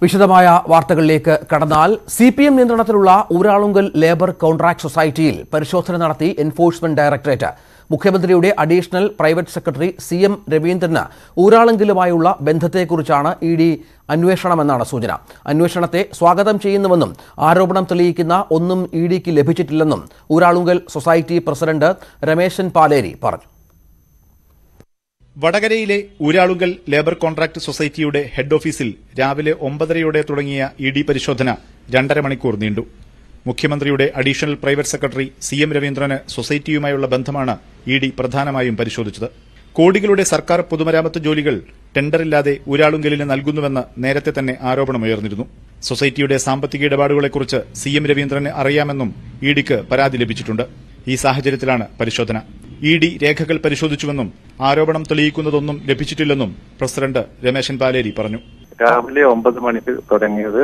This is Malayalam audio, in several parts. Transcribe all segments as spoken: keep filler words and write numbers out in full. Vishadamaya Vartakalekku Kadanal, C P M Niyantranathilulla Uralungal Labour Contract Society il Parishodhana Nadathi Enforcement Directorate Mukhyamanthriyude Additional Private Secretary C M Ravindran Uralangalumayulla ബന്ധത്തെക്കുറിച്ചാണ് E D അന്വേഷണമെന്നാണ് സൂചന. അന്വേഷണത്തെ സ്വാഗതം ചെയ്യുന്നുവെന്നും ആരോപണം തെളിയിക്കുന്ന ഒന്നും E D ക്ക് ലഭിച്ചിട്ടില്ലെന്നും ഊരാളുങ്കൽ സൊസൈറ്റി പ്രസിഡന്റ് രമേശൻ പാലേരി പറഞ്ഞു. വടകരയിലെ ഊരാളുങ്കൽ ലേബർ കോൺട്രാക്ട് സൊസൈറ്റിയുടെ ഹെഡ് ഓഫീസിൽ രാവിലെ ഒമ്പതരയോടെ തുടങ്ങിയ ഇ ഡി പരിശോധന രണ്ടര മണിക്കൂർ നീണ്ടു. മുഖ്യമന്ത്രിയുടെ additional private secretary C M രവീന്ദ്രന് സൊസൈറ്റിയുമായുള്ള ബന്ധമാണ് ഇ ഡി പ്രധാനമായും പരിശോധിച്ചത്. കോടികളുടെ സർക്കാർ പൊതുമരാമത്ത് ജോലികൾ ടെൻഡറില്ലാതെ ഊരാളുങ്കലിന് നൽകുന്നുവെന്ന് നേരത്തെ തന്നെ ആരോപണമുയർന്നിരുന്നു. സൊസൈറ്റിയുടെ സാമ്പത്തിക ഇടപാടുകളെക്കുറിച്ച് സി എം രവീന്ദ്രന് അറിയാമെന്നും ഇ ഡിക്ക് പരാതി ലഭിച്ചിട്ടുണ്ട്. ഈ സാഹചര്യത്തിലാണ് പരിശോധന. ഇ ഡി രേഖകൾ പരിശോധിച്ചുവെന്നും ആരോപണം തെളിയിക്കുന്നതൊന്നും ലഭിച്ചിട്ടില്ലെന്നും പ്രസിഡന്റ് രമേശൻ പാലേരി പറഞ്ഞു. രാവിലെ ഒമ്പത് മണിക്ക് തുടങ്ങിയത്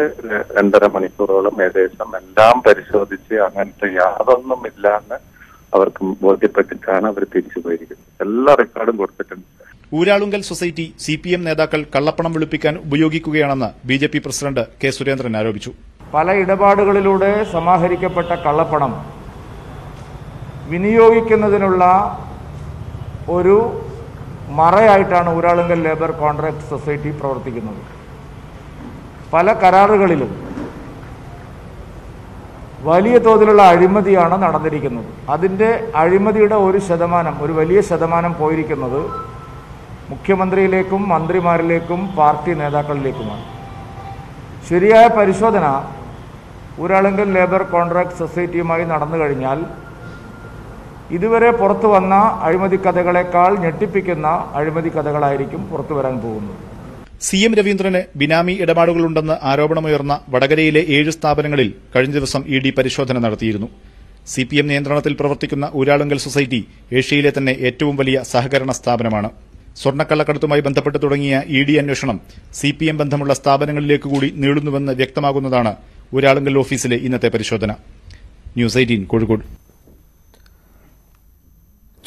രണ്ടര മണിക്കൂറോളം ഏകദേശം എല്ലാം പരിശോധിച്ച് അങ്ങനത്തെ യാതൊന്നും ഇല്ലാന്ന് അവർക്ക് ബോധ്യപ്പെട്ടിട്ടാണ് അവർ തിരിച്ചുപോയിരിക്കുന്നത്. എല്ലാ റെക്കോർഡും കൊടുത്തിട്ടുണ്ട്. Uralungal society C P M നേതാക്കൾ കള്ളപ്പണം വെളുപ്പിക്കാൻ ഉപയോഗിക്കുകയാണെന്ന് B J P president K Surendran ആരോപിച്ചു. പല ഇടപാടുകളിലൂടെ സമാഹരിക്കപ്പെട്ട കള്ളപ്പണം വിനിയോഗിക്കുന്നതിനുള്ള ഒരു മറയായിട്ടാണ് ഊരാളുങ്കൽ ലേബർ കോൺട്രാക്ട് സൊസൈറ്റി പ്രവർത്തിക്കുന്നത്. പല കരാറുകളിലും വലിയ തോതിലുള്ള അഴിമതിയാണ് നടന്നിരിക്കുന്നത്. അതിൻ്റെ അഴിമതിയുടെ ഒരു ശതമാനം, ഒരു വലിയ ശതമാനം പോയിരിക്കുന്നത് മുഖ്യമന്ത്രിയിലേക്കും മന്ത്രിമാരിലേക്കും പാർട്ടി നേതാക്കളിലേക്കുമാണ്. ശരിയായ പരിശോധന ഊരാളുങ്കൽ ലേബർ കോൺട്രാക്ട് സൊസൈറ്റിയുമായി നടന്നു കഴിഞ്ഞാൽ ഇതുവരെ പുറത്തു വന്ന അഴിമതി കഥകളെക്കാൾ ഞെട്ടിപ്പിക്കുന്ന അഴിമതി കഥകളായിരിക്കും പുറത്തു വരാൻ പോകുന്നത്. സി എം രവീന്ദ്രന് ബിനാമി ഇടപാടുകളുണ്ടെന്ന് ആരോപണമുയർന്ന വടകരയിലെ ഏഴ് സ്ഥാപനങ്ങളിൽ കഴിഞ്ഞ ദിവസം ഇ ഡി പരിശോധന നടത്തിയിരുന്നു. സി പി എം നിയന്ത്രണത്തിൽ പ്രവർത്തിക്കുന്ന ഊരാളുങ്കൽ സൊസൈറ്റി ഏഷ്യയിലെ തന്നെ ഏറ്റവും വലിയ സഹകരണ സ്ഥാപനമാണ്. സ്വർണ്ണക്കള്ളക്കടത്തുമായി ബന്ധപ്പെട്ട് തുടങ്ങിയ ഇ ഡി അന്വേഷണം സി പി എം ബന്ധമുള്ള സ്ഥാപനങ്ങളിലേക്ക് കൂടി നീളുന്നുവെന്ന് വ്യക്തമാകുന്നതാണ് ഊരാളുങ്കൽ ഓഫീസിലെ ഇന്നത്തെ പരിശോധന. ന്യൂസ് പതിനേഴ് കോഴിക്കോട്.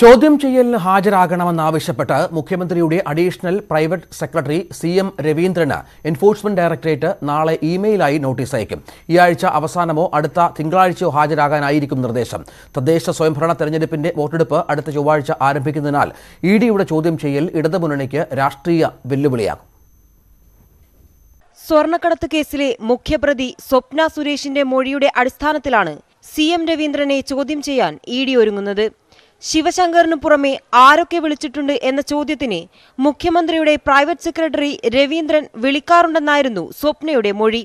ചോദ്യം ചെയ്യലിന് ഹാജരാകണമെന്നാവശ്യപ്പെട്ട് മുഖ്യമന്ത്രിയുടെ additional private secretary C M രവീന്ദ്രന് എൻഫോഴ്സ്മെന്റ് ഡയറക്ടറേറ്റ് നാളെ ഇമെയിലായി നോട്ടീസ് അയക്കും. ഈ ആഴ്ച അവസാനമോ അടുത്ത തിങ്കളാഴ്ചയോ ഹാജരാകാനായിരിക്കും നിർദ്ദേശം. തദ്ദേശ സ്വയംഭരണ തെരഞ്ഞെടുപ്പിന്റെ വോട്ടെടുപ്പ് അടുത്ത ചൊവ്വാഴ്ച ആരംഭിക്കുന്നതിനാൽ ഇ ഡിയുടെ ചോദ്യം ചെയ്യൽ ഇടതുമുന്നണിക്ക് രാഷ്ട്രീയ വെല്ലുവിളിയാകും. സ്വർണ്ണക്കടത്ത് കേസിലെ മുഖ്യപ്രതി സ്വപ്ന സുരേഷിന്റെ മൊഴിയുടെ അടിസ്ഥാനത്തിലാണ് സി എം രവീന്ദ്രനെ ചോദ്യം ചെയ്യാൻ ഇ ഡി ഒരുങ്ങുന്നത്. ശിവശങ്കറിനു പുറമെ ആരൊക്കെ വിളിച്ചിട്ടുണ്ട് എന്ന ചോദ്യത്തിന് മുഖ്യമന്ത്രിയുടെ പ്രൈവറ്റ് സെക്രട്ടറി രവീന്ദ്രൻ വിളിക്കാറുണ്ടെന്നായിരുന്നു സ്വപ്നയുടെ മൊഴി.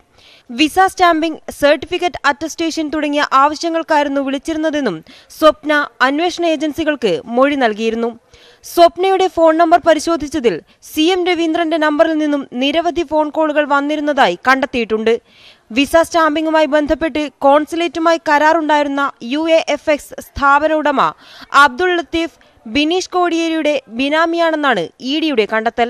വിസ സ്റ്റാമ്പിംഗ്, സർട്ടിഫിക്കറ്റ് അറ്റസ്റ്റേഷൻ തുടങ്ങിയ ആവശ്യങ്ങൾക്കായിരുന്നു വിളിച്ചിരുന്നതെന്നും സ്വപ്ന അന്വേഷണ ഏജൻസികൾക്ക് മൊഴി നൽകിയിരുന്നു. സ്വപ്നയുടെ ഫോൺ നമ്പർ പരിശോധിച്ചതിൽ സി എം രവീന്ദ്രന്റെ നമ്പറിൽ നിന്നും നിരവധി ഫോൺ കോളുകൾ വന്നിരുന്നതായി കണ്ടെത്തിയിട്ടുണ്ട്. വിസ സ്റ്റാമ്പിംഗുമായി ബന്ധപ്പെട്ട് കോൺസുലേറ്റുമായി കരാറുണ്ടായിരുന്ന യു എ എഫ് എക്സ് സ്ഥാപന ഉടമ അബ്ദുൾ ലത്തീഫ് ബിനീഷ് കോടിയേരിയുടെ ബിനാമിയാണെന്നാണ് ഇ ഡിയുടെ കണ്ടെത്തൽ.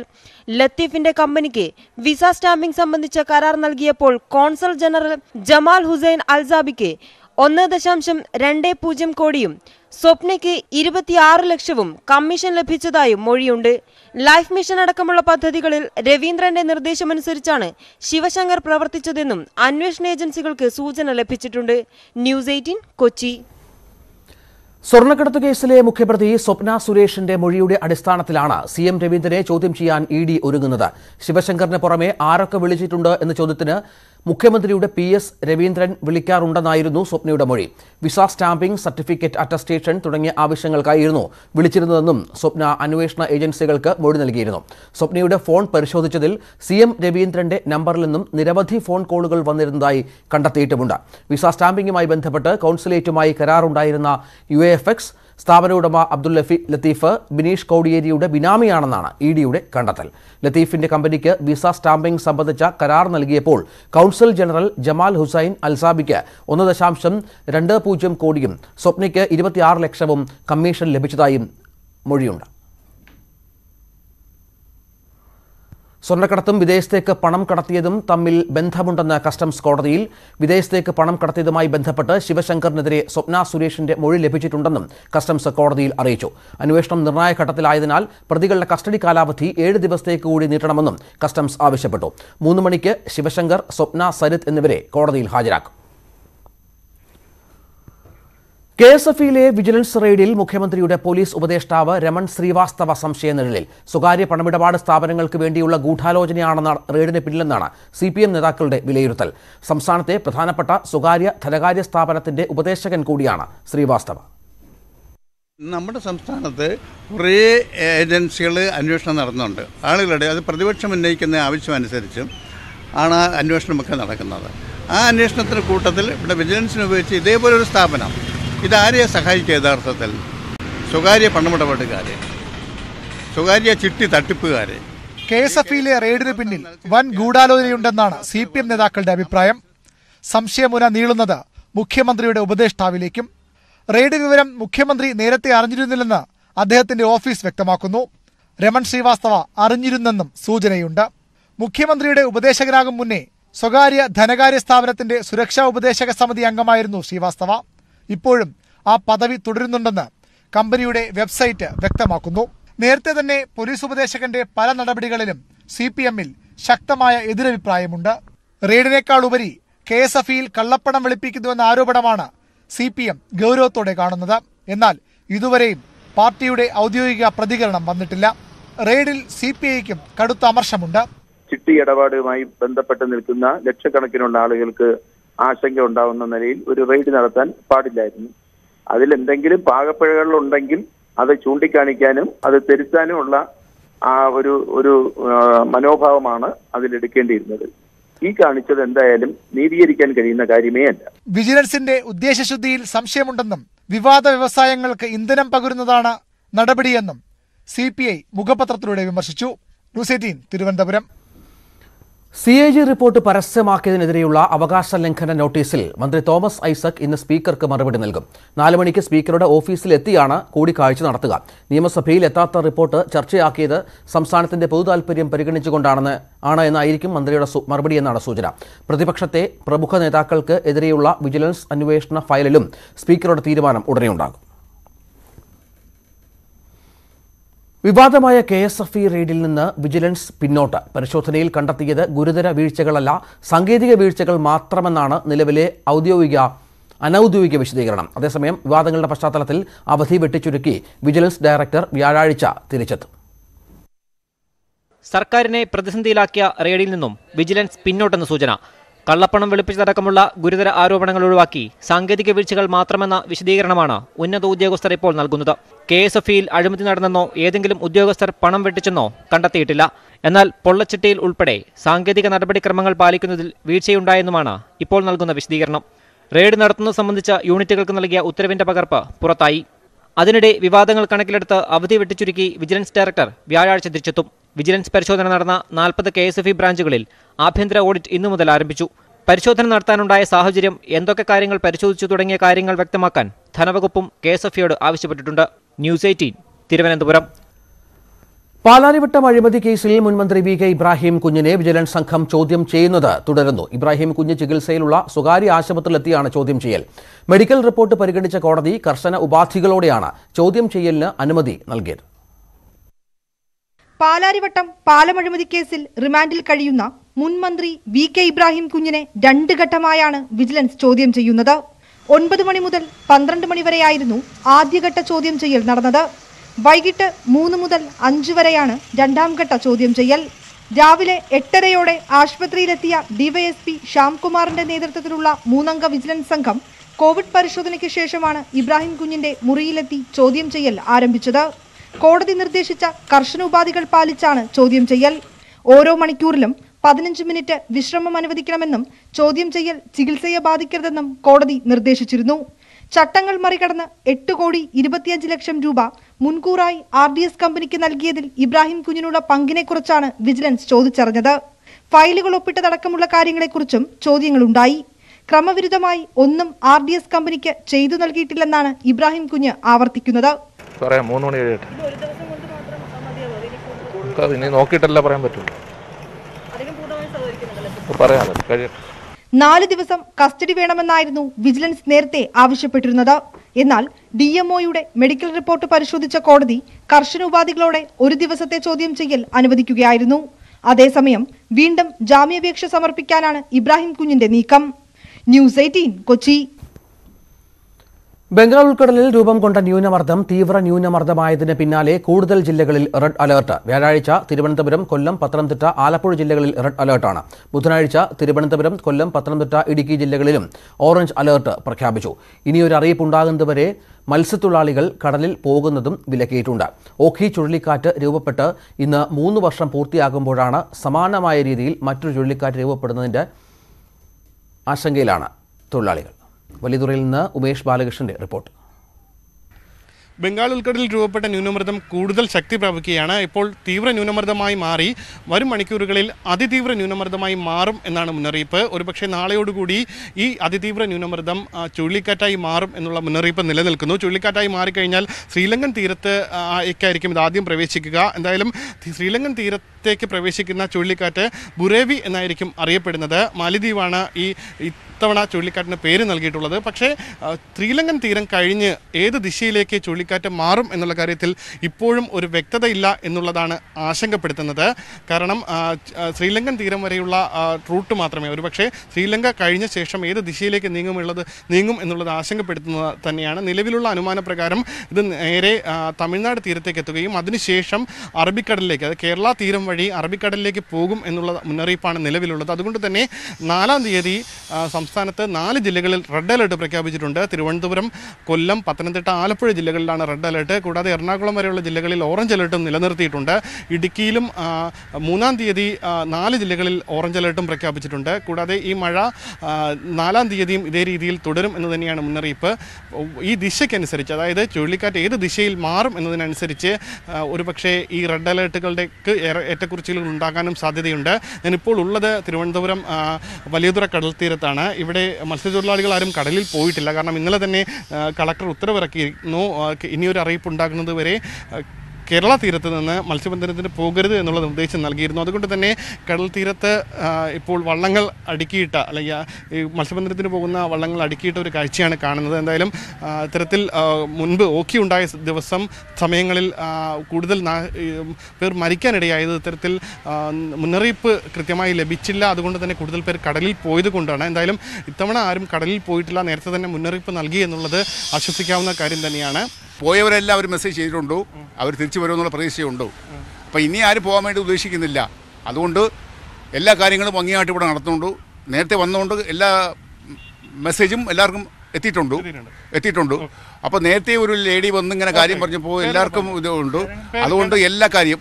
ലത്തീഫിന്റെ കമ്പനിക്ക് വിസ സ്റ്റാമ്പിംഗ് സംബന്ധിച്ച കരാർ നൽകിയപ്പോൾ കോൺസൽ ജനറൽ ജമാൽ ഹുസൈൻ അൽസാബിക്ക് ഒന്ന് ദശാംശം രണ്ട് പൂജ്യം കോടിയും സ്വപ്നയ്ക്ക് ഇരുപത്തിയാറ് ലക്ഷവും കമ്മീഷൻ ലഭിച്ചതായും മൊഴിയുണ്ട്. ലൈഫ് മിഷൻ അടക്കമുള്ള പദ്ധതികളിൽ രവീന്ദ്രന്റെ നിർദ്ദേശമനുസരിച്ചാണ് ശിവശങ്കർ പ്രവർത്തിച്ചതെന്നും അന്വേഷണ ഏജൻസികൾക്ക് സൂചന ലഭിച്ചിട്ടുണ്ട്. ന്യൂസ് പതിനേഴ് കൊച്ചി. സ്വർണ്ണക്കടത്ത് കേസിലെ മുഖ്യപ്രതി സ്വപ്ന സുരേഷിന്റെ മൊഴിയുടെ അടിസ്ഥാനത്തിലാണ് സി എം രവീന്ദ്രനെ ചോദ്യം ചെയ്യാൻ ഇ ഡി ഒരുങ്ങുന്നത്. ശിവശങ്കറിന് പുറമെ ആരൊക്കെ വിളിച്ചിട്ടുണ്ട് എന്ന ചോദ്യത്തിന് മുഖ്യമന്ത്രിയുടെ പി എസ് രവീന്ദ്രൻ വിളിക്കാറുണ്ടെന്നായിരുന്നു സ്വപ്നയുടെ മൊഴി. വിസ സ്റ്റാമ്പിംഗ്, സർട്ടിഫിക്കറ്റ് അറ്റസ്റ്റേഷൻ തുടങ്ങിയ ആവശ്യങ്ങൾക്കായിരുന്നു വിളിച്ചിരുന്നതെന്നും സ്വപ്ന അന്വേഷണ ഏജൻസികൾക്ക് മൊഴി നൽകിയിരുന്നു. സ്വപ്നയുടെ ഫോൺ പരിശോധിച്ചതിൽ സി എം രവീന്ദ്രന്റെ നമ്പറിൽ നിന്നും നിരവധി ഫോൺ കോളുകൾ വന്നിരുന്നതായി കണ്ടെത്തിയിട്ടുമുണ്ട്. വിസ സ്റ്റാമ്പിംഗുമായി ബന്ധപ്പെട്ട് കൗൺസിലേറ്റുമായി കരാറുണ്ടായിരുന്ന യു എ എഫ് എക്സ് സ്ഥാപന ഉടമ അബ്ദുൽ ലത്തീഫ് ബിനീഷ് കോടിയേരിയുടെ ബിനാമിയാണെന്നാണ് ഇ ഡിയുടെ കണ്ടെത്തൽ. ലത്തീഫിന്റെ കമ്പനിക്ക് വിസ സ്റ്റാമ്പിംഗ് സംബന്ധിച്ച കരാർ നൽകിയപ്പോൾ കൗൺസിൽ ജനറൽ ജമാൽ ഹുസൈൻ അൽസാബിക്ക് ഒന്ന് ദശാംശം രണ്ട് പൂജ്യം കോടിയും സ്വപ്നയ്ക്ക് ഇരുപത്തിയാറ് ലക്ഷവും കമ്മീഷൻ ലഭിച്ചതായും മൊഴിയുണ്ട്. സ്വർണ്ണക്കടത്തും വിദേശത്തേക്ക് പണം കടത്തിയതും തമ്മിൽ ബന്ധമുണ്ടെന്ന കസ്റ്റംസ് കോടതിയിൽ വിദേശത്തേക്ക് പണം കടത്തിയതുമായി ബന്ധപ്പെട്ട് ശിവശങ്കറിനെതിരെ സ്വപ്ന സുരേഷിന്റെ മൊഴി ലഭിച്ചിട്ടുണ്ടെന്നും കസ്റ്റംസ് കോടതിയിൽ അറിയിച്ചു. അന്വേഷണം നിർണായക ഘട്ടത്തിലായതിനാൽ പ്രതികളുടെ കസ്റ്റഡി കാലാവധി ഏഴ് ദിവസത്തേക്ക് കൂടി നീട്ടണമെന്നും കസ്റ്റംസ് ആവശ്യപ്പെട്ടു. മൂന്ന് മണിക്ക് ശിവശങ്കർ, സ്വപ്ന, സരിത് എന്നിവരെ കോടതിയിൽ ഹാജരാക്കും. കെ എസ് എഫ് ഇയിലെ വിജിലൻസ് റെയ്ഡിൽ മുഖ്യമന്ത്രിയുടെ പോലീസ് ഉപദേഷ്ടാവ് രമൺ ശ്രീവാസ്തവ സംശയ നിഴലിൽ. സ്വകാര്യ പണമിടപാട് സ്ഥാപനങ്ങൾക്ക് വേണ്ടിയുള്ള ഗൂഢാലോചനയാണെന്ന റെയ്ഡിന് പിന്നിലെന്നാണ് സി പി എം നേതാക്കളുടെ വിലയിരുത്തൽ. സംസ്ഥാനത്തെ പ്രധാനപ്പെട്ട സ്വകാര്യ ധനകാര്യ സ്ഥാപനത്തിന്റെ ഉപദേശകൻ കൂടിയാണ് ശ്രീവാസ്തവ. നമ്മുടെ സംസ്ഥാനത്ത് കുറേ ഏജൻസികൾ അന്വേഷണം നടന്നുണ്ട്. ആളുകളുടെ അത് പ്രതിപക്ഷം ഉന്നയിക്കുന്ന ആവശ്യമനുസരിച്ചും ആണ് അന്വേഷണമൊക്കെ നടക്കുന്നത്. ആ അന്വേഷണത്തിൻ്റെ കൂട്ടത്തിൽ ഇവിടെ വിജിലൻസിന് ഉപയോഗിച്ച് ഇതേപോലൊരു സ്ഥാപനം ഇതാരെ സഹായിക്കുക? യഥാർത്ഥത്തിൽ സ്വകാര്യ പണമിടപാടുകാരെ, സ്വകാര്യ ചിട്ടി തട്ടിപ്പുകാരെ. കെ എസ് എഫ് ഇയിലെ റെയ്ഡിന് പിന്നിൽ വൻ ഗൂഢാലോചനയുണ്ടെന്നാണ് സി പി എം നേതാക്കളുടെ അഭിപ്രായം. സംശയമുന നീളുന്നത് മുഖ്യമന്ത്രിയുടെ ഉപദേഷ്ടാവിലേക്കും. റെയ്ഡ് വിവരം മുഖ്യമന്ത്രി നേരത്തെ അറിഞ്ഞിരുന്നില്ലെന്ന് അദ്ദേഹത്തിന്റെ ഓഫീസ് വ്യക്തമാക്കുന്നു. രമൺ ശ്രീവാസ്തവ അറിഞ്ഞിരുന്നെന്നും സൂചനയുണ്ട്. മുഖ്യമന്ത്രിയുടെ ഉപദേശകനാകും മുന്നേ സ്വകാര്യ ധനകാര്യ സ്ഥാപനത്തിന്റെ സുരക്ഷാ ഉപദേശക സമിതി അംഗമായിരുന്നു ശ്രീവാസ്തവ. ഇപ്പോഴും ആ പദവി തുടരുന്നുണ്ടെന്ന് കമ്പനിയുടെ വെബ്സൈറ്റ് വ്യക്തമാക്കുന്നു. നേരത്തെ തന്നെ പോലീസ് ഉപദേശകന്റെ പല നടപടികളിലും സി പി എമ്മിൽ ശക്തമായ എതിരഭിപ്രായമുണ്ട്. റെയ്ഡിനേക്കാൾ ഉപരി കെ എസ് എഫ് ഇയിൽ കള്ളപ്പണം വെളുപ്പിക്കുന്നുവെന്ന ആരോപണമാണ് സി പി എം ഗൗരവത്തോടെ കാണുന്നത്. എന്നാൽ ഇതുവരെയും പാർട്ടിയുടെ ഔദ്യോഗിക പ്രതികരണം വന്നിട്ടില്ല. റെയ്ഡിൽ സി പി ഐക്കും കടുത്ത അമർശമുണ്ട്. ചിട്ടി ഇടപാടുമായി ബന്ധപ്പെട്ട് നിൽക്കുന്ന ലക്ഷക്കണക്കിനുള്ള ആളുകൾക്ക് ആശങ്ക ഉണ്ടാകുന്ന നിലയിൽ ഒരു റെയ്ഡ് നടത്താൻ പാടില്ലായിരുന്നു. അതിലെന്തെങ്കിലും പാകപ്പിഴകളുണ്ടെങ്കിൽ അത് ചൂണ്ടിക്കാണിക്കാനും അത് തിരുത്താനുമുള്ള ആ ഒരു ഒരു മനോഭാവമാണ് അതിലെടുക്കേണ്ടിയിരുന്നത്. ഈ കാണിച്ചത് എന്തായാലും നീതീകരിക്കാൻ കഴിയുന്ന കാര്യമേ അല്ല. വിജിലൻസിന്റെ ഉദ്ദേശശുദ്ധിയിൽ സംശയമുണ്ടെന്നും വിവാദ വ്യവസായങ്ങൾക്ക് ഇന്ധനം പകരുന്നതാണ് നടപടിയെന്നും സി പി ഐ മുഖപത്രത്തിലൂടെ വിമർശിച്ചു. News eighteen Thiruvananthapuram. C A G report പരസ്യമാക്കിയതിനെതിരെയുള്ള അവകാശ ലംഘന നോട്ടീസിൽ മന്ത്രി തോമസ് ഐസക് ഇന്ന് സ്പീക്കർക്ക് മറുപടി നൽകും. നാല് മണിക്ക് സ്പീക്കറുടെ ഓഫീസിലെത്തിയാണ് കൂടിക്കാഴ്ച നടത്തുക. നിയമസഭയിൽ എത്താത്ത റിപ്പോർട്ട് ചർച്ചയാക്കിയത് സംസ്ഥാനത്തിന്റെ പൊതുതാൽപര്യം പരിഗണിച്ചുകൊണ്ടാണെന്ന് ആണ് എന്നായിരിക്കും മന്ത്രിയുടെ മറുപടിയെന്നാണ് സൂചന. പ്രതിപക്ഷത്തെ പ്രമുഖ നേതാക്കൾക്ക് എതിരെയുള്ള വിജിലൻസ് അന്വേഷണ ഫയലിലും സ്പീക്കറുടെ തീരുമാനം ഉടനെയുണ്ടാകും. വിവാദമായ കെ എസ് എഫ് ഇ റെയ്ഡിൽ നിന്ന് വിജിലൻസ് പിന്നോട്ട്. പരിശോധനയിൽ കണ്ടെത്തിയത് ഗുരുതര വീഴ്ചകളല്ല, സാങ്കേതിക വീഴ്ചകൾ മാത്രമെന്നാണ് നിലവിലെ ഔദ്യോഗിക അനൌദ്യോഗിക വിശദീകരണം. അതേസമയം വിവാദങ്ങളുടെ പശ്ചാത്തലത്തിൽ അവധി വെട്ടിച്ചുരുക്കി വിജിലൻസ് ഡയറക്ടർ വ്യാഴാഴ്ച തിരിച്ചെത്തും. സർക്കാരിനെ പ്രതിസന്ധിയിലാക്കിയ റെയ്ഡിൽ നിന്നും വിജിലൻസ് പിന്നോട്ടെന്ന് സൂചന. കള്ളപ്പണം വെളുപ്പിച്ചതടക്കമുള്ള ഗുരുതര ആരോപണങ്ങൾ ഒഴിവാക്കി സാങ്കേതിക വീഴ്ചകൾ മാത്രമെന്ന വിശദീകരണമാണ് ഉന്നത ഉദ്യോഗസ്ഥർ ഇപ്പോൾ നൽകുന്നത്. കെ എസ് എഫ് ഇയിൽ അഴിമതി നടന്നെന്നോ ഏതെങ്കിലും ഉദ്യോഗസ്ഥർ പണം വെട്ടിച്ചെന്നോ കണ്ടെത്തിയിട്ടില്ല. എന്നാൽ പൊള്ളച്ചിട്ടിയിൽ ഉൾപ്പെടെ സാങ്കേതിക നടപടിക്രമങ്ങൾ പാലിക്കുന്നതിൽ വീഴ്ചയുണ്ടായെന്നുമാണ് ഇപ്പോൾ നൽകുന്ന വിശദീകരണം. റെയ്ഡ് നടത്തുന്നത് സംബന്ധിച്ച യൂണിറ്റുകൾക്ക് നൽകിയ ഉത്തരവിന്റെ പകർപ്പ് പുറത്തായി. അതിനിടെ വിവാദങ്ങൾ കണക്കിലെടുത്ത് അവധി വെട്ടിച്ചുരുക്കി വിജിലൻസ് ഡയറക്ടർ വ്യാഴാഴ്ച തിരിച്ചെത്തും. വിജിലൻസ് പരിശോധന നടന്ന നാൽപ്പത് കെ എസ് എഫ് ഇ ബ്രാഞ്ചുകളിൽ ആഭ്യന്തര ഓഡിറ്റ് ഇന്നു മുതൽ ആരംഭിച്ചു. പരിശോധന നടത്താനുണ്ടായ സാഹചര്യം, എന്തൊക്കെ കാര്യങ്ങൾ പരിശോധിച്ചു തുടങ്ങിയ കാര്യങ്ങൾ വ്യക്തമാക്കാൻ ധനവകുപ്പും കെ എസ് എഫ് ഇയോട് ആവശ്യപ്പെട്ടിട്ടുണ്ട്. News eighteen Thiruvananthapuram. പാലാരിവട്ടം അഴിമതി കേസിൽ മുൻമന്ത്രി വി കെ ഇബ്രാഹിം കുഞ്ഞിനെ വിജിലൻസ് സംഘം ചോദ്യം ചെയ്യുന്നത് തുടരുന്നു. ഇബ്രാഹിം കുഞ്ഞ് ചികിത്സയിലുള്ള സ്വകാര്യ ആശുപത്രിയിലെത്തിയാണ് ചോദ്യം ചെയ്യൽ. മെഡിക്കൽ റിപ്പോർട്ട് പരിഗണിച്ച കോടതി കർശന ഉപാധികളോടെയാണ് ചോദ്യം ചെയ്യലിന് അനുമതി നൽകിയത്. പാലാരിവട്ടം പാലമഴിമതി കേസിൽ റിമാൻഡിൽ കഴിയുന്ന മുൻമന്ത്രി വി കെ ഇബ്രാഹിം കുഞ്ഞിനെ രണ്ട് ഘട്ടമായാണ് വിജിലൻസ് ചോദ്യം ചെയ്യുന്നത്. ഒൻപത് മണി മുതൽ പന്ത്രണ്ട് മണിവരെയായിരുന്നു ആദ്യഘട്ട ചോദ്യം ചെയ്യൽ നടന്നത്. വൈകിട്ട് മൂന്ന് മുതൽ അഞ്ച് വരെയാണ് രണ്ടാം ഘട്ട ചോദ്യം ചെയ്യൽ. രാവിലെ എട്ടരയോടെ ആശുപത്രിയിലെത്തിയ ഡിവൈഎസ്പി ശ്യാംകുമാറിന്റെ നേതൃത്വത്തിലുള്ള മൂന്നംഗ വിജിലൻസ് സംഘം കോവിഡ് പരിശോധനയ്ക്ക് ശേഷമാണ് ഇബ്രാഹിം കുഞ്ഞിന്റെ മുറിയിലെത്തി ചോദ്യം ചെയ്യൽ ആരംഭിച്ചത്. കോടതി നിർദ്ദേശിച്ച കർശന ഉപാധികൾ പാലിച്ചാണ് ചോദ്യം ചെയ്യൽ. ഓരോ മണിക്കൂറിലും പതിനഞ്ച് മിനിറ്റ് വിശ്രമം അനുവദിക്കണമെന്നും ചോദ്യം ചെയ്യൽ ചികിത്സയെ ബാധിക്കരുതെന്നും കോടതി നിർദ്ദേശിച്ചിരുന്നു. ചട്ടങ്ങൾ മറികടന്ന് എട്ട് കോടി ഇരുപത്തിയഞ്ച് ലക്ഷം രൂപ മുൻകൂറായി ആർ ഡി എസ് കമ്പനിക്ക് നൽകിയതിൽ ഇബ്രാഹിം കുഞ്ഞിനുള്ള പങ്കിനെ കുറിച്ചാണ് വിജിലൻസ് ചോദിച്ചറിഞ്ഞത്. ഫയലുകൾ ഒപ്പിട്ടതടക്കമുള്ള കാര്യങ്ങളെക്കുറിച്ചും ചോദ്യങ്ങളുണ്ടായി. ക്രമവിരുദ്ധമായി ഒന്നും ആർ ഡി എസ് കമ്പനിക്ക് ചെയ്തു നൽകിയിട്ടില്ലെന്നാണ് ഇബ്രാഹിം കുഞ്ഞ് ആവർത്തിക്കുന്നത്. പറയാം, മൂന്ന് മണി കഴിയട്ടെ, നോക്കിയിട്ടല്ല പറയാൻ പറ്റുള്ളൂ. നാല് ദിവസം കസ്റ്റഡി വേണമെന്നായിരുന്നു വിജിലൻസ് നേരത്തെ ആവശ്യപ്പെട്ടിരുന്നത്. എന്നാൽ ഡി എം ഒയുടെ മെഡിക്കൽ റിപ്പോർട്ട് പരിശോധിച്ച കോടതി കർശന ഉപാധികളോടെ ഒരു ദിവസത്തെ ചോദ്യം ചെയ്യൽ അനുവദിക്കുകയായിരുന്നു. അതേസമയം വീണ്ടും ജാമ്യാപേക്ഷ സമർപ്പിക്കാനാണ് ഇബ്രാഹിം കുഞ്ഞിന്റെ നീക്കം. News eighteen Kochi. ബംഗാൾ ഉൾക്കടലിൽ രൂപം കൊണ്ട ന്യൂനമർദ്ദം തീവ്ര ന്യൂനമർദ്ദമായതിന് പിന്നാലെ കൂടുതൽ ജില്ലകളിൽ റെഡ് അലർട്ട്. വ്യാഴാഴ്ച തിരുവനന്തപുരം, കൊല്ലം, പത്തനംതിട്ട, ആലപ്പുഴ ജില്ലകളിൽ റെഡ് അലർട്ടാണ്. ബുധനാഴ്ച തിരുവനന്തപുരം, കൊല്ലം, പത്തനംതിട്ട, ഇടുക്കി ജില്ലകളിലും ഓറഞ്ച് അലർട്ട് പ്രഖ്യാപിച്ചു. ഇനിയൊരു അറിയിപ്പുണ്ടാകുന്നതുവരെ മത്സ്യത്തൊഴിലാളികൾ കടലിൽ പോകുന്നതും വിലക്കിയിട്ടുണ്ട്. ഓഖി ചുഴലിക്കാറ്റ് രൂപപ്പെട്ട് ഇന്ന് മൂന്ന് വർഷം പൂർത്തിയാകുമ്പോഴാണ് സമാനമായ രീതിയിൽ മറ്റൊരു ചുഴലിക്കാറ്റ് രൂപപ്പെടുന്നതിൻ്റെ ആശങ്കയിലാണ് തൊഴിലാളികൾ. വലിയതുറയിൽ നിന്ന് ഉമേഷ് ബാലകൃഷ്ണന്റെ റിപ്പോർട്ട്. ബംഗാൾ ഉൾക്കടലിൽ രൂപപ്പെട്ട ന്യൂനമർദ്ദം കൂടുതൽ ശക്തി പ്രാപിക്കുകയാണ്. ഇപ്പോൾ തീവ്ര ന്യൂനമർദ്ദമായി മാറി വരും മണിക്കൂറുകളിൽ അതിതീവ്ര ന്യൂനമർദ്ദമായി മാറും എന്നാണ് മുന്നറിയിപ്പ്. ഒരുപക്ഷെ നാളെയോടുകൂടി ഈ അതിതീവ്ര ന്യൂനമർദ്ദം ചുഴലിക്കാറ്റായി മാറും എന്നുള്ള മുന്നറിയിപ്പ് നിലനിൽക്കുന്നു. ചുഴലിക്കാറ്റായി മാറിക്കഴിഞ്ഞാൽ ശ്രീലങ്കൻ തീരത്ത് ആയിരിക്കും ഇത് ആദ്യം പ്രവേശിക്കുക. എന്തായാലും ശ്രീലങ്കൻ തീരത്തേക്ക് പ്രവേശിക്കുന്ന ചുഴലിക്കാറ്റ് ബുറേവി എന്നായിരിക്കും അറിയപ്പെടുന്നത്. മാലിദ്വീപാണ് ഈ ഇത്തവണ ചുഴലിക്കാറ്റിന് പേര് നൽകിയിട്ടുള്ളത്. പക്ഷേ ശ്രീലങ്കൻ തീരം കഴിഞ്ഞ് ഏത് ദിശയിലേക്ക് ചുഴലിക്കാറ്റ് മാറും എന്നുള്ള കാര്യത്തിൽ ഇപ്പോഴും ഒരു വ്യക്തതയില്ല എന്നുള്ളതാണ് ആശങ്കപ്പെടുത്തുന്നത്. കാരണം ശ്രീലങ്കൻ തീരം വരെയുള്ള റൂട്ട് മാത്രമേ, ഒരുപക്ഷെ ശ്രീലങ്ക കഴിഞ്ഞ ശേഷം ഏത് ദിശയിലേക്ക് നീങ്ങുമുള്ളത് നീങ്ങും എന്നുള്ളത് ആശങ്കപ്പെടുത്തുന്നത് തന്നെയാണ്. നിലവിലുള്ള അനുമാന പ്രകാരം ഇത് നേരെ തമിഴ്നാട് തീരത്തേക്ക് എത്തുകയും അതിനുശേഷം അറബിക്കടലിലേക്ക്, അത് കേരള തീരം വഴി അറബിക്കടലിലേക്ക് പോകും എന്നുള്ള മുന്നറിയിപ്പാണ് നിലവിലുള്ളത്. അതുകൊണ്ട് തന്നെ നാലാം തീയതി സംസ്ഥാനത്ത് നാല് ജില്ലകളിൽ റെഡ് അലർട്ട് പ്രഖ്യാപിച്ചിട്ടുണ്ട്. തിരുവനന്തപുരം, കൊല്ലം, പത്തനംതിട്ട, ആലപ്പുഴ ജില്ലകളിലാണ് റെഡ് അലർട്ട്. കൂടാതെ എറണാകുളം വരെയുള്ള ജില്ലകളിൽ ഓറഞ്ച് അലർട്ടും നിലനിർത്തിയിട്ടുണ്ട്. ഇടുക്കിയിലും മൂന്നാം തീയതി നാല് ജില്ലകളിൽ ഓറഞ്ച് അലർട്ടും പ്രഖ്യാപിച്ചിട്ടുണ്ട്. കൂടാതെ ഈ മഴ നാലാം തീയതിയും ഇതേ രീതിയിൽ തുടരും എന്ന് തന്നെയാണ് മുന്നറിയിപ്പ്. ഈ ദിശയ്ക്കനുസരിച്ച്, അതായത് ചുഴലിക്കാറ്റ് ഏത് ദിശയിൽ മാറും എന്നതിനനുസരിച്ച് ഒരുപക്ഷെ ഈ റെഡ് അലർട്ടുകളുടെക്ക് ഏറ്റക്കുറിച്ചിലുകൾ ഉണ്ടാകാനും സാധ്യതയുണ്ട്. ഞാനിപ്പോൾ ഉള്ളത് തിരുവനന്തപുരം വലിയതുറ കടൽ തീരത്താണ്. ഇവിടെ മത്സ്യത്തൊഴിലാളികൾ ആരും കടലിൽ പോയിട്ടില്ല. കാരണം ഇന്നലെ തന്നെ കളക്ടർ ഉത്തരവിറക്കിയിരുന്നു, ഇനിയൊരു അറിയിപ്പ് ഉണ്ടാകുന്നത് വരെ കേരള തീരത്ത് നിന്ന് മത്സ്യബന്ധനത്തിന് പോകരുത് എന്നുള്ള നിർദ്ദേശം നൽകിയിരുന്നു. അതുകൊണ്ട് തന്നെ കടൽ തീരത്ത് ഇപ്പോൾ വള്ളങ്ങൾ അടുക്കിയിട്ട, അല്ലെങ്കിൽ ഈ മത്സ്യബന്ധനത്തിന് പോകുന്ന വള്ളങ്ങൾ അടുക്കിയിട്ട ഒരു കാഴ്ചയാണ് കാണുന്നത്. എന്തായാലും ഇത്തരത്തിൽ മുൻപ് ഓഖി ഉണ്ടായ ദിവസം സമയങ്ങളിൽ കൂടുതൽ പേർ മരിക്കാനിടയായത് ഇത്തരത്തിൽ മുന്നറിയിപ്പ് കൃത്യമായി ലഭിച്ചില്ല. അതുകൊണ്ട് തന്നെ കൂടുതൽ പേർ കടലിൽ പോയത് കൊണ്ടാണ്. എന്തായാലും ഇത്തവണ ആരും കടലിൽ പോയിട്ടില്ല. നേരത്തെ തന്നെ മുന്നറിയിപ്പ് നൽകി എന്നുള്ളത് ആശ്വസിക്കാവുന്ന കാര്യം തന്നെയാണ്. പോയവരെല്ലാം അവർ മെസ്സേജ് ചെയ്തിട്ടുണ്ടോ, അവർ തിരിച്ചു വരുമെന്നുള്ള പ്രതീക്ഷയുണ്ടോ? അപ്പോൾ ഇനി ആരും പോകാൻ വേണ്ടി ഉദ്ദേശിക്കുന്നില്ല. അതുകൊണ്ട് എല്ലാ കാര്യങ്ങളും ഭംഗിയായിട്ട് ഇവിടെ നടത്തുന്നുണ്ട്. നേരത്തെ വന്നുകൊണ്ട് എല്ലാ മെസ്സേജും എല്ലാവർക്കും എത്തിയിട്ടുണ്ട് എത്തിയിട്ടുണ്ട് അപ്പോൾ നേരത്തെ ഒരു ലേഡി വന്നിങ്ങനെ കാര്യം പറഞ്ഞപ്പോൾ എല്ലാവർക്കും ഇതുണ്ട്. അതുകൊണ്ട് എല്ലാ കാര്യം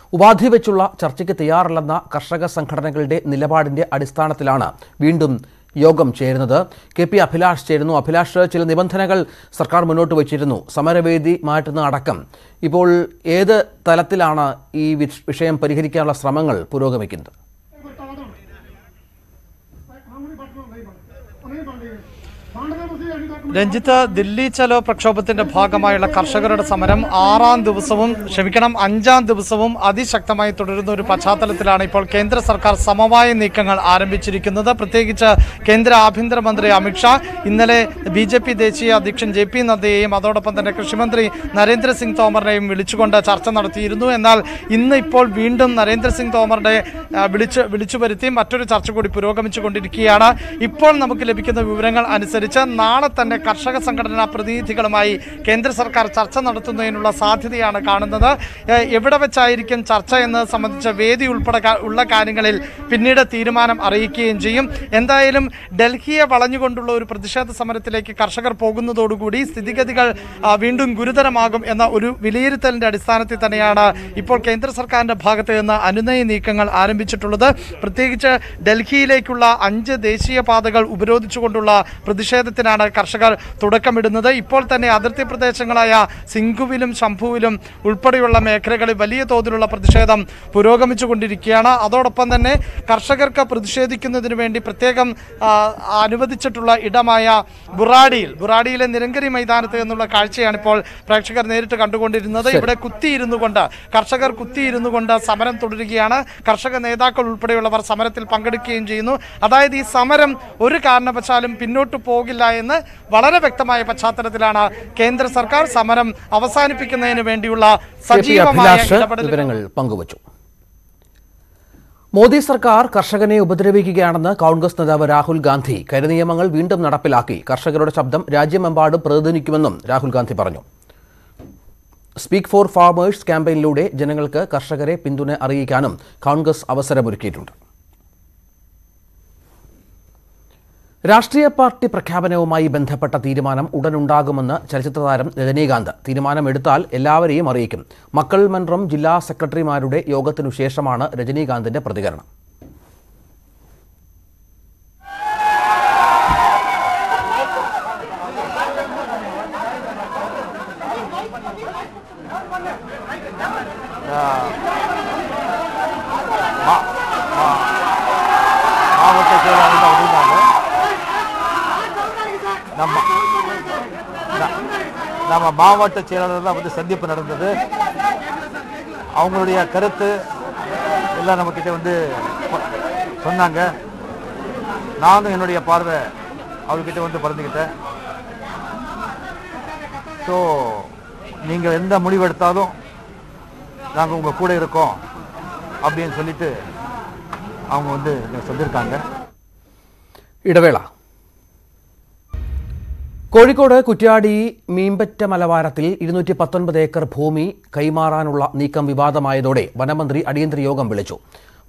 ഉപാധി വെച്ചുള്ള ചർച്ചയ്ക്ക് തയ്യാറല്ലെന്ന കർഷക സംഘടനകളുടെ നിലപാടിൻ്റെ അടിസ്ഥാനത്തിലാണ് വീണ്ടും യോഗം ചേരുന്നത്. കെ പി അഭിലാഷ് ചേരുന്നു. അഭിലാഷ്, ചില നിബന്ധനകൾ സർക്കാർ മുന്നോട്ട് വച്ചിരുന്നു, സമരവേദി മാറ്റുന്ന അടക്കം. ഇപ്പോൾ ഏത് തലത്തിലാണ് ഈ വിഷയം പരിഹരിക്കാനുള്ള ശ്രമങ്ങൾ പുരോഗമിക്കുന്നത്? രഞ്ജിത്ത്, ദില്ലി ചലോ പ്രക്ഷോഭത്തിന്റെ ഭാഗമായുള്ള കർഷകരുടെ സമരം ആറാം ദിവസവും ക്ഷമിക്കണം അഞ്ചാം ദിവസവും അതിശക്തമായി തുടരുന്ന ഒരു പശ്ചാത്തലത്തിലാണ് ഇപ്പോൾ കേന്ദ്ര സർക്കാർ സമവായ നീക്കങ്ങൾ ആരംഭിച്ചിരിക്കുന്നത്. പ്രത്യേകിച്ച് കേന്ദ്ര ആഭ്യന്തരമന്ത്രി അമിത്ഷാ ഇന്നലെ ബി ജെ പി ദേശീയ അധ്യക്ഷൻ ജെ പി നദ്ദയെയും അതോടൊപ്പം തന്നെ കൃഷിമന്ത്രി നരേന്ദ്രസിംഗ് തോമറിനെയും വിളിച്ചുകൊണ്ട് ചർച്ച നടത്തിയിരുന്നു. എന്നാൽ ഇന്ന് ഇപ്പോൾ വീണ്ടും നരേന്ദ്രസിംഗ് തോമറിനെ വിളിച്ച് വിളിച്ചു വരുത്തി മറ്റൊരു ചർച്ച കൂടി പുരോഗമിച്ചു കൊണ്ടിരിക്കുകയാണ്. ഇപ്പോൾ നമുക്ക് ലഭിക്കുന്ന വിവരങ്ങൾ അനുസരിച്ച് അനുസരിച്ച് നാളെ തന്നെ കർഷക സംഘടനാ പ്രതിനിധികളുമായി കേന്ദ്ര സർക്കാർ ചർച്ച നടത്തുന്നതിനുള്ള സാധ്യതയാണ് കാണുന്നത്. എവിടെ വെച്ചായിരിക്കും ചർച്ച എന്നത് സംബന്ധിച്ച വേദി ഉൾപ്പെടെ ഉള്ള കാര്യങ്ങളിൽ പിന്നീട് തീരുമാനം അറിയിക്കുകയും ചെയ്യും. എന്തായാലും ഡൽഹിയെ വളഞ്ഞുകൊണ്ടുള്ള ഒരു പ്രതിഷേധ സമരത്തിലേക്ക് കർഷകർ പോകുന്നതോടുകൂടി സ്ഥിതിഗതികൾ വീണ്ടും ഗുരുതരമാകും എന്ന ഒരു വിലയിരുത്തലിൻ്റെ അടിസ്ഥാനത്തിൽ തന്നെയാണ് ഇപ്പോൾ കേന്ദ്ര സർക്കാരിൻ്റെ ഭാഗത്ത് നിന്ന് അനുനയ നീക്കങ്ങൾ ആരംഭിച്ചിട്ടുള്ളത്. പ്രത്യേകിച്ച് ഡൽഹിയിലേക്കുള്ള അഞ്ച് ദേശീയപാതകൾ ഉപരോധിച്ചുകൊണ്ടുള്ള പ്രതിഷേധത്തിനാണ് കർഷകർ തുടക്കമിടുന്നത്. ഇപ്പോൾ തന്നെ അതിർത്തി പ്രദേശങ്ങളായ സിംഗുവിലും ശംഭുവിലും ഉൾപ്പെടെയുള്ള മേഖലകളിൽ വലിയ തോതിലുള്ള പ്രതിഷേധം പുരോഗമിച്ചുകൊണ്ടിരിക്കുകയാണ്. അതോടൊപ്പം തന്നെ കർഷകർക്ക് പ്രതിഷേധിക്കുന്നതിന് വേണ്ടി പ്രത്യേകം അനുവദിച്ചിട്ടുള്ള ഇടമായ ബുറാഡിയിൽ ബുറാഡിയിലെ നിരങ്കരി മൈതാനത്ത് നിന്നുള്ള കാഴ്ചയാണ് ഇപ്പോൾ പ്രേക്ഷകർ നേരിട്ട് കണ്ടുകൊണ്ടിരുന്നത്. ഇവിടെ കുത്തിയിരുന്നു കൊണ്ട് കർഷകർ കുത്തിയിരുന്നു കൊണ്ട് സമരം തുടരുകയാണ്. കർഷക നേതാക്കൾ ഉൾപ്പെടെയുള്ളവർ സമരത്തിൽ പങ്കെടുക്കുകയും ചെയ്യുന്നു. അതായത് ഈ സമരം ഒരു കാരണവശാലും പിന്നോട്ട് പോകില്ല എന്ന് വളരെ വ്യക്തമായ പശ്ചാത്തലത്തിലാണ് കേന്ദ്ര സർക്കാർ സമരം അവസാനിപ്പിക്കുന്നതിന് വേണ്ടിയുള്ള സജീവമായ ഇടപെടലുകൾ പങ്കുവച്ചു. മോദി സർക്കാർ കർഷകനെ ഉപദ്രവിക്കുകയാണെന്ന് കോൺഗ്രസ് നേതാവ് രാഹുൽ ഗാന്ധി കര നിയമങ്ങൾ വീണ്ടും നടപ്പിലാക്കി കർഷകരുടെ ശബ്ദം രാജ്യമെമ്പാടും പ്രതിധ്വനിക്കുമെന്നും രാഹുൽ ഗാന്ധി പറഞ്ഞു. സ്പീക്ക് ഫോർ ഫാർമേഴ്സ് ക്യാമ്പയിനിലൂടെ ജനങ്ങൾക്ക് കർഷകരെ പിന്തുണ അറിയിക്കാനും കോൺഗ്രസ് അവസരമൊരുക്കിയിട്ടുണ്ട്. രാഷ്ട്രീയ പാർട്ടി പ്രഖ്യാപനവുമായി ബന്ധപ്പെട്ട തീരുമാനം ഉടനുണ്ടാകുമെന്ന് ചലച്ചിത്രതാരം രജനീകാന്ത്. തീരുമാനമെടുത്താൽ എല്ലാവരെയും അറിയിക്കും. മക്കൾ മൻറം ജില്ലാ സെക്രട്ടറിമാരുടെ യോഗത്തിനു ശേഷമാണ് രജനീകാന്തിന്റെ പ്രതികരണം. நம்ம நம்ம மாவட்ட செயலாளர்கள் வந்து சந்திப்பு நடந்தது. அவங்களுடைய கருத்து எல்லாம் நம்மக்கிட்ட வந்து சொன்னாங்க. நானும் என்னுடைய பார்வை அவர்கிட்ட வந்து பகிர்ந்துக்கிட்டேன். ஸோ நீங்கள் எந்த முடிவெடுத்தாலும் நாங்கள் உங்கள் கூட இருக்கோம் அப்படின்னு சொல்லிட்டு அவங்க வந்து சொல்லியிருக்காங்க. ഇടവേള കോഴിക്കോട് കുറ്റ്യാടി മീമ്പറ്റ മലവാരത്തിൽ ഇരുന്നൂറ്റി പത്തൊൻപത് ഏക്കർ ഭൂമി കൈമാറാനുള്ള നീക്കം വിവാദമായതോടെ വനമന്ത്രി അടിയന്തര യോഗം വിളിച്ചു.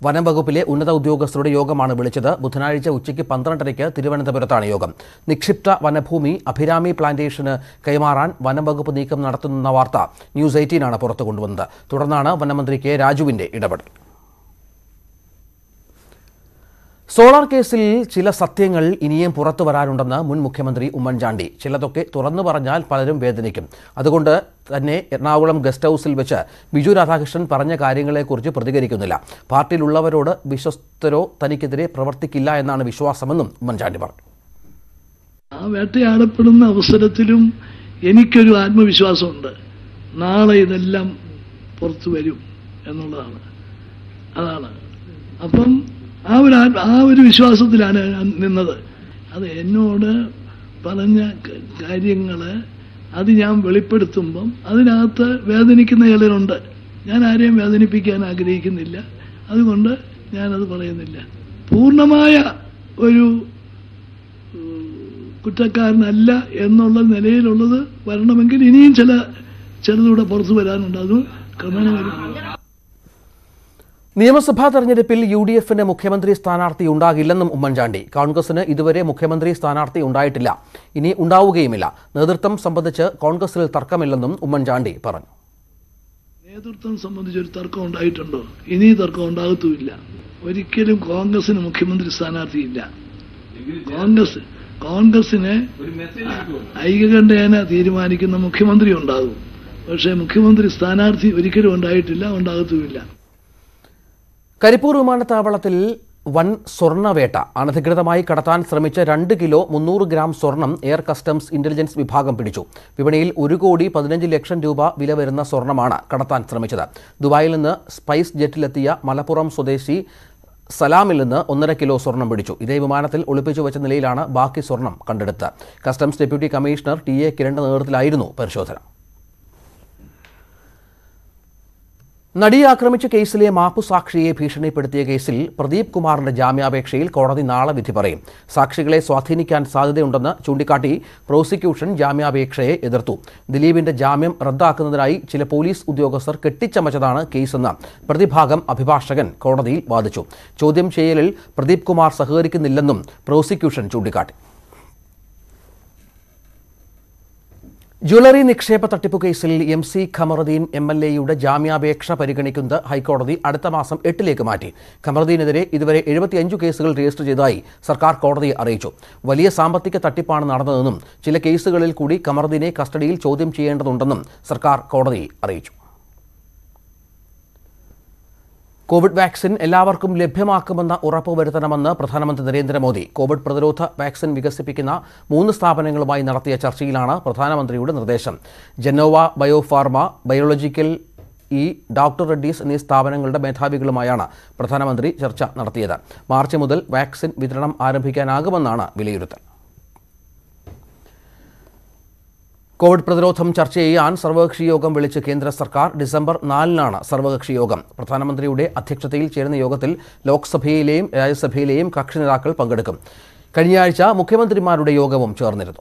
വനം വകുപ്പിലെ ഉന്നത ഉദ്യോഗസ്ഥരുടെ യോഗമാണ് വിളിച്ചത്. ബുധനാഴ്ച ഉച്ചയ്ക്ക് പന്ത്രണ്ടരയ്ക്ക് തിരുവനന്തപുരത്താണ് യോഗം. നിക്ഷിപ്ത വനഭൂമി അഭിരാമി പ്ലാന്റേഷന് കൈമാറാൻ വനം വകുപ്പ് നീക്കം നടത്തുന്ന വാർത്ത ന്യൂസ് എയ്റ്റീൻ ആണ് പുറത്തു കൊണ്ടുവന്നത്. തുടർന്നാണ് വനമന്ത്രി കെ രാജുവിന്റെ ഇടപെടൽ. സോളാർ കേസിൽ ചില സത്യങ്ങൾ ഇനിയും പുറത്തു വരാനുണ്ടെന്ന് മുൻ മുഖ്യമന്ത്രി ഉമ്മൻചാണ്ടി. ചിലതൊക്കെ തുറന്നു പറഞ്ഞാൽ പലരും വേദനിക്കും. അതുകൊണ്ട് തന്നെ എറണാകുളം ഗസ്റ്റ് ഹൗസിൽ വെച്ച് ബിജു രാധാകൃഷ്ണൻ പറഞ്ഞ കാര്യങ്ങളെക്കുറിച്ച് പ്രതികരിക്കുന്നില്ല. പാർട്ടിയിലുള്ളവരോട് വിശ്വസ്തരോ തനിക്കെതിരെ പ്രവർത്തിക്കില്ല എന്നാണ് വിശ്വാസമെന്നും ഉമ്മൻചാണ്ടി പറഞ്ഞു. ആ വേട്ടയാടപ്പെടുന്ന അവസരത്തിലും എനിക്കൊരു ആത്മവിശ്വാസമുണ്ട്. നാളെ ഇതെല്ലാം പുറത്തു വരും എന്നുള്ളതാണ്. അതാണ് അപ്പം ആ ഒരു ആ ഒരു വിശ്വാസത്തിലാണ് ഞാൻ നിന്നത്. അത് എന്നോട് പറഞ്ഞ കാര്യങ്ങൾ അത് ഞാൻ വെളിപ്പെടുത്തുമ്പം അതിനകത്ത് വേദനിക്കുന്ന ചിലരുണ്ട്. ഞാൻ ആരെയും വേദനിപ്പിക്കാൻ ആഗ്രഹിക്കുന്നില്ല. അതുകൊണ്ട് ഞാനത് പറയുന്നില്ല. പൂർണ്ണമായ ഒരു കുറ്റക്കാരനല്ല എന്നുള്ള നിലയിലുള്ളത് വരണമെങ്കിൽ ഇനിയും ചില ചിലതൂടെ പുറത്തു വരാനുണ്ട്. അത് ക്രമേണ നിയമസഭാ തെരഞ്ഞെടുപ്പിൽ യു ഡി എഫിന് മുഖ്യമന്ത്രി സ്ഥാനാർത്ഥി ഉണ്ടാകില്ലെന്നും ഉമ്മൻചാണ്ടി. കോൺഗ്രസിന് ഇതുവരെ മുഖ്യമന്ത്രി സ്ഥാനാർത്ഥി ഉണ്ടായിട്ടില്ല, ഇനി ഉണ്ടാവുകയുമില്ല. നേതൃത്വം സംബന്ധിച്ച് കോൺഗ്രസിൽ തർക്കമില്ലെന്നും ഉമ്മൻചാണ്ടി പറഞ്ഞു. നേതൃത്വം സംബന്ധിച്ചൊരു തർക്കം ഉണ്ടായിട്ടുണ്ടോ? ഇനി തർക്കം ഉണ്ടാകത്തുമില്ല. ഒരിക്കലും കോൺഗ്രസിന് മുഖ്യമന്ത്രി സ്ഥാനാർത്ഥിയില്ല. കോൺഗ്രസ് കോൺഗ്രസിനെ ഐക്യകണ്ഠേന തീരുമാനിക്കുന്ന മുഖ്യമന്ത്രി ഉണ്ടാകും. പക്ഷേ മുഖ്യമന്ത്രി സ്ഥാനാർത്ഥി ഒരിക്കലും ഉണ്ടായിട്ടില്ല, ഉണ്ടാകത്തുമില്ല. കരിപ്പൂർ വിമാനത്താവളത്തിൽ വൻ സ്വർണ്ണവേട്ട. അനധികൃതമായി കടത്താൻ ശ്രമിച്ച രണ്ട് കിലോ മുന്നൂറ് ഗ്രാം സ്വർണം എയർ കസ്റ്റംസ് ഇന്റലിജൻസ് വിഭാഗം പിടിച്ചു. വിപണിയിൽ ഒരു കോടി പതിനഞ്ച് ലക്ഷം രൂപ വില വരുന്ന സ്വർണമാണ് കടത്താൻ ശ്രമിച്ചത്. ദുബായിൽ നിന്ന് സ്പൈസ് ജെറ്റിലെത്തിയ മലപ്പുറം സ്വദേശി സലാമിൽ നിന്ന് ഒന്നര കിലോ സ്വർണം പിടിച്ചു. ഇതേ വിമാനത്തിൽ ഒളിപ്പിച്ചു വെച്ച നിലയിലാണ് ബാക്കി സ്വർണം കണ്ടെടുത്തത്. Customs deputy commissioner T A കിരണിന്റെ നേതൃത്വത്തിലായിരുന്നു പരിശോധന. Nadi Akramicha Kesile Mapu Sakshi Pishani Pertia Kesil, Pradeep Kumarna Jamia Bekshil, Koradi Nala Vitipare, Sakshikle Swathinik and Sade Undana, Chundikati, prosecution Jamia Bekshe, Edertu, the live in the Jamiam Radakanarai, Chile Police Udiogasar, Keticha Machadana, Kesana, Pradeep Hagam, Abhibashagan, Koradi, Badachu, Chodim Chel, Pradeep Kumar Saharik in the London, prosecution Chundikati. Jewellery Nikshepa Tatipu Kessil, M C Kamaruddin, M L A Yuda, Jamia Beksha Pericanicunda, High Court of the Adatamasam Etelekamati, Kamaruddin Edere, either Edivatianju Kessil raised to Jedai, Sarkar Court of the Arecho, Valia Sampatika Tatipan and Adanum, Chile Kessil Kudi, Kamarudine, Custody, Chodim Chi and Dundanum, Sarkar Court of the Arecho. Covid vaccine, Elavarkum Lepemakamana, Urapo Vertanamana, Prathanaman Narendra Modi, Covid Pradrota, vaccine Vigasipikina, Moon Stapanangal by Narthia Charchilana, Prathanaman Rudan Radesham, Genova, Biopharma, Biological E, Doctor Reddy's and his Stapanangal Methaviglamayana, Prathanamandri, Charcha Narthia, March Mudal, vaccine Vitranam Arabika and Agamanana, Vilirutta. Covid Pradrotham Charcheyan, Sarvakshi Yogam Village Kendra Sarkar, December Nalana, Sarvakshi Yogam, Prathanamandri Ude, Athixatil, Cheran Yogatil, Lok Sabhayilem, Sabhayilem, Kakshinarakal, Pankadukkum, Kazhinja, Mukhyamantrimarude Yogavum Chernirunnu.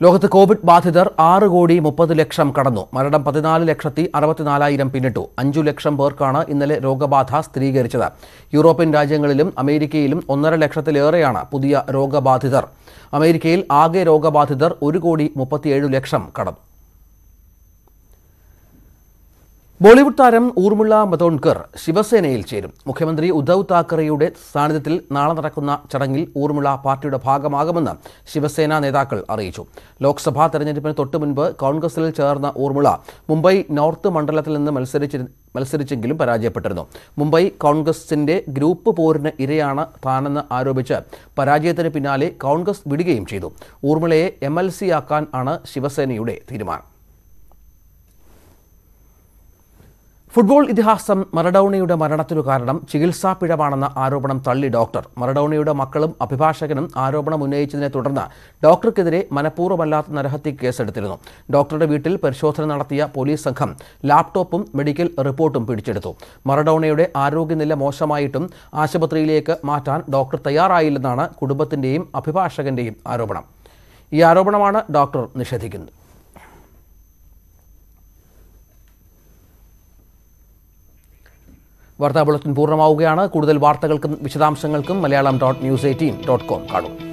Lokat Covid Bathidar, Aragodi, Mupad Leksham Kadano, Maradam Patinal Lekshati, Arabatinala Iram Pinetu, Anju Leksham Burkana, Inale Roga Bathas, three Gerichada, European Dajangalim, Americailum, Honor Lekshatilariana, Pudia Roga Bathidar, Americail, Age Roga Bathidar, Urigodi, Mupati Edu Leksham Kadam. Bollywood Taram Urmila Mathonkar, Shivasenail Cherum, Mukhyamantri Uddhav Thackerayude, Sanidhathil, Nala Narakkunna Chadangil, Urmila Partiyude Bhagamakumennu, Shivasena Nethakkal Ariyichu. Lok Sabha Theranjedupinu തൊട്ടു മുൻപ് കോൺഗ്രസിൽ ചേർന്ന ഊർമിള, മുംബൈ നോർത്ത് മണ്ഡലത്തിൽ നിന്ന് മത്സരിച്ചെങ്കിലും പരാജയപ്പെട്ടിരുന്നു. മുംബൈ കോൺഗ്രസിന്റെ ഗ്രൂപ്പ് പോരിന് ഇരയാണ് താനെന്ന് ആരോപിച്ച്, പരാജയത്തിന് പിന്നാലെ കോൺഗ്രസ് വിടുകയും ചെയ്തു. ഊർമിളയെ എം എൽ സി ആക്കാൻ ആണ് ശിവസേനയുടെ തീരുമാനം. Football Idihasam, Maradoniuda Maranatu Karanam, Chigilsa Pidavana, Arobanam Tali Doctor, Maradoniuda Makalam, Apipashakanam, Arobanam Munich in the Turana, Doctor Kedre, Manapuro Balat Narahati Kesatirno, Doctor Vitil, Pershothan Naratia, Police Sankam, Laptopum, Medical Reportum Pidcheto, Maradoniude, Aruginilla Mosamaitum, Ashabatri Lake, Matan, Doctor Tayara Ilana, Kudubatin name, Apipashakan name, Arobanam. Yarobanamana, Doctor Nishatikin. വാർത്താ ബുള്ളറ്റിൻ പൂർണ്ണമാവുകയാണ്. കൂടുതൽ വാർത്തകൾക്കും വിശദാംശങ്ങൾക്കും Malayalam dot news eighteen dot com കാണും.